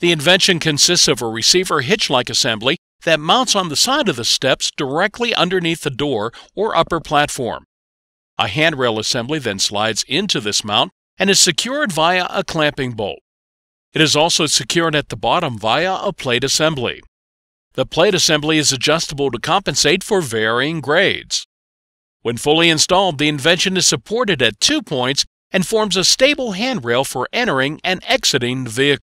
The invention consists of a receiver hitch-like assembly that mounts on the side of the steps directly underneath the door or upper platform. A handrail assembly then slides into this mount and is secured via a clamping bolt. It is also secured at the bottom via a plate assembly. The plate assembly is adjustable to compensate for varying grades. When fully installed, the invention is supported at 2 points and forms a stable handrail for entering and exiting the vehicle.